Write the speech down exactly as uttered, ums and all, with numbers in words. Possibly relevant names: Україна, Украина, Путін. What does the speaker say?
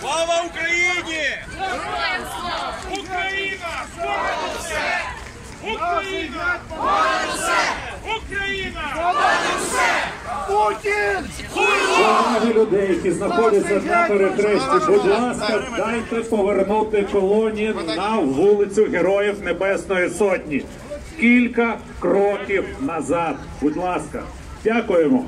Слава Україні! Героям слава! Україна! Понад усе! Україна! Понад усе! Україна! Понад усе! Путін! Шановні люди, які знаходяться на перехресті, будь ласка, дайте повернути колоні на вулицю Героїв Небесної Сотні. Кілька кроків назад. Будь ласка. Дякуємо.